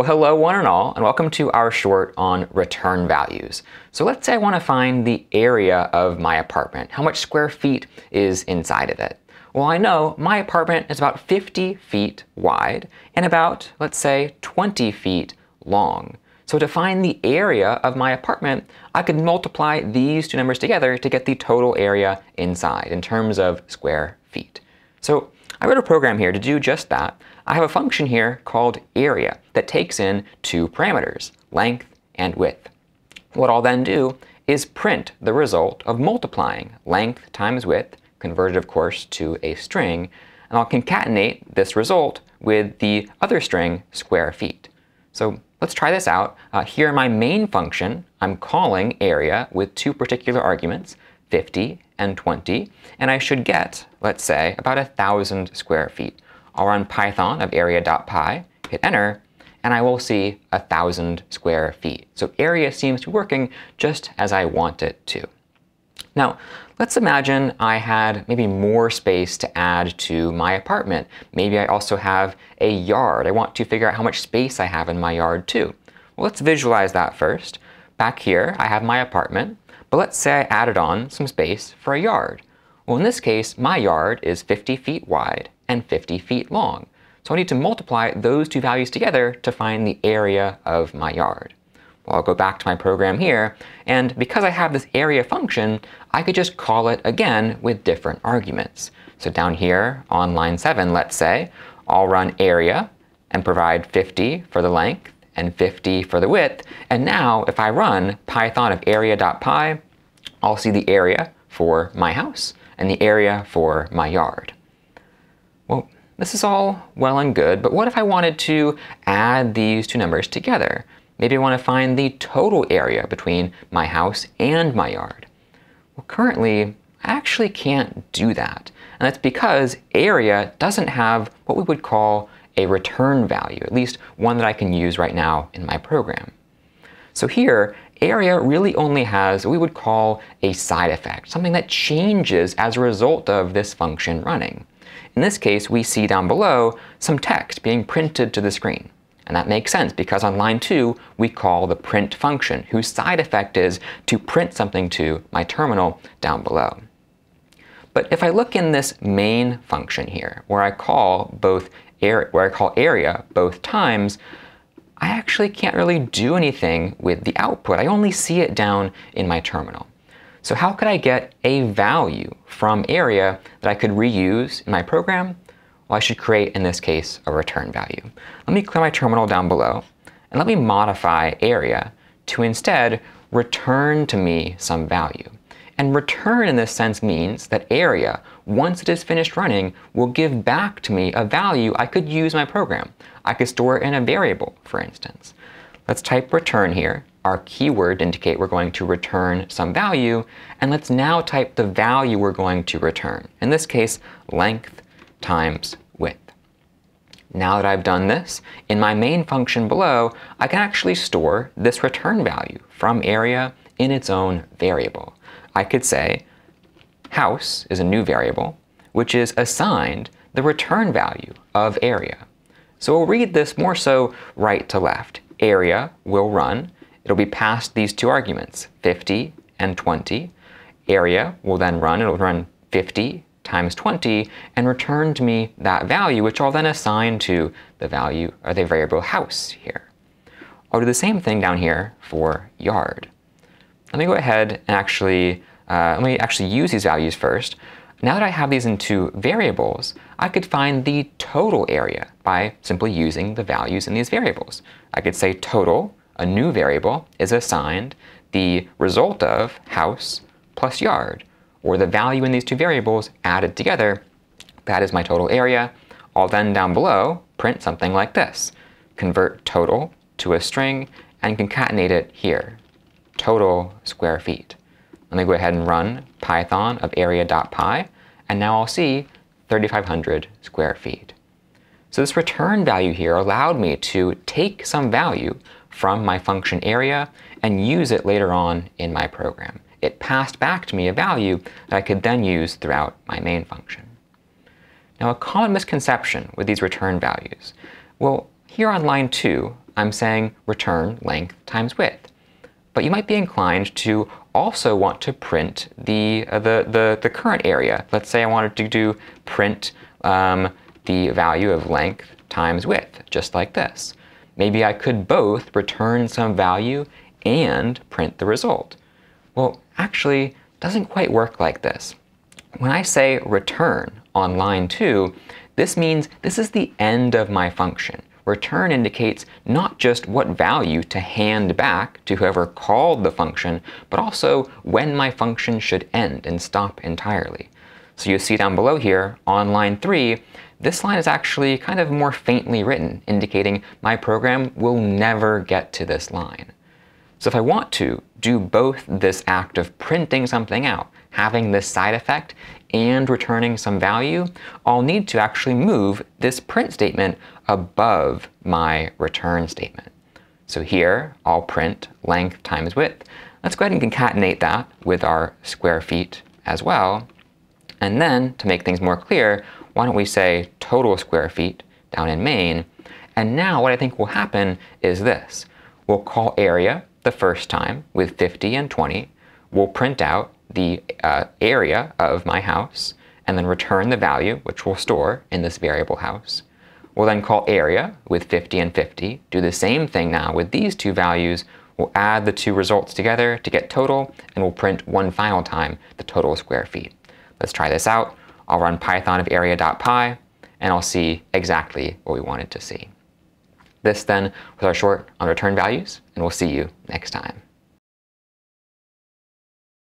Well, hello one and all, and welcome to our short on return values. So let's say I want to find the area of my apartment. How much square feet is inside of it? Well, I know my apartment is about 50 feet wide and about, let's say, 20 feet long. So to find the area of my apartment, I could multiply these two numbers together to get the total area inside in terms of square feet. So I wrote a program here to do just that. I have a function here called area that takes in two parameters, length and width. What I'll then do is print the result of multiplying length times width, converted of course to a string, and I'll concatenate this result with the other string, square feet. So let's try this out. Here in my main function, I'm calling area with two particular arguments, 50 and 20, and I should get, let's say, about 1,000 square feet. I'll run Python of area.py, hit enter, and I will see 1,000 square feet. So area seems to be working just as I want it to. Now, let's imagine I had maybe more space to add to my apartment. Maybe I also have a yard. I want to figure out how much space I have in my yard too. Well, let's visualize that first. Back here, I have my apartment, but let's say I added on some space for a yard. Well, in this case, my yard is 50 feet wide and 50 feet long. So I need to multiply those two values together to find the area of my yard. Well, I'll go back to my program here, and because I have this area function, I could just call it again with different arguments. So down here on line 7, let's say, I'll run area and provide 50 for the length and 50 for the width, and now if I run Python of area.py, I'll see the area for my house and the area for my yard. Well, this is all well and good, but what if I wanted to add these two numbers together? Maybe I want to find the total area between my house and my yard. Well, currently, I actually can't do that. And that's because area doesn't have what we would call a return value, at least one that I can use right now in my program. So here, area really only has what we would call a side effect, something that changes as a result of this function running. In this case, we see down below some text being printed to the screen. And that makes sense because on line 2, we call the print function, whose side effect is to print something to my terminal down below. But if I look in this main function here, where I call area both times, I actually can't really do anything with the output. I only see it down in my terminal. So how could I get a value from area that I could reuse in my program? Well, I should create, in this case, a return value. Let me clear my terminal down below, and let me modify area to instead return to me some value. And return in this sense means that area, once it is finished running, will give back to me a value I could use in my program. I could store it in a variable, for instance. Let's type return here, our keyword to indicate we're going to return some value, and let's now type the value we're going to return. In this case, length times width. Now that I've done this, in my main function below, I can actually store this return value from area in its own variable. I could say house is a new variable, which is assigned the return value of area. So we'll read this more so right to left. Area will run. It'll be passed these two arguments, 50 and 20. Area will then run. It'll run 50 times 20 and return to me that value, which I'll then assign to the value or the variable house here. I'll do the same thing down here for yard. Let me go ahead and actually use these values first. Now that I have these in two variables, I could find the total area by simply using the values in these variables. I could say total, a new variable, is assigned the result of house plus yard, or the value in these two variables added together. That is my total area. I'll then down below print something like this. Convert total to a string and concatenate it here. Total square feet. Let me go ahead and run Python of area.py, and now I'll see 3,500 square feet. So this return value here allowed me to take some value from my function area and use it later on in my program. It passed back to me a value that I could then use throughout my main function. Now, a common misconception with these return values. Well, here on line 2, I'm saying return length times width. But you might be inclined to also want to print the current area. Let's say I wanted to do print the value of length times width, just like this. Maybe I could both return some value and print the result. Well, actually, it doesn't quite work like this. When I say return on line 2, this means this is the end of my function. Return indicates not just what value to hand back to whoever called the function, but also when my function should end and stop entirely. So you see down below here, on line 3, this line is actually kind of more faintly written, indicating my program will never get to this line. So if I want to do both this act of printing something out, having this side effect, and returning some value, I'll need to actually move this print statement above my return statement. So here, I'll print length times width. Let's go ahead and concatenate that with our square feet as well. And then, to make things more clear, why don't we say total square feet down in main. And now what I think will happen is this. We'll call area the first time with 50 and 20. We'll print out the area of my house, and then return the value, which we'll store in this variable house. We'll then call area with 50 and 50, do the same thing now with these two values, we'll add the two results together to get total, and we'll print one final time the total square feet. Let's try this out. I'll run python of area.py, and I'll see exactly what we wanted to see. This then was our short on return values, and we'll see you next time.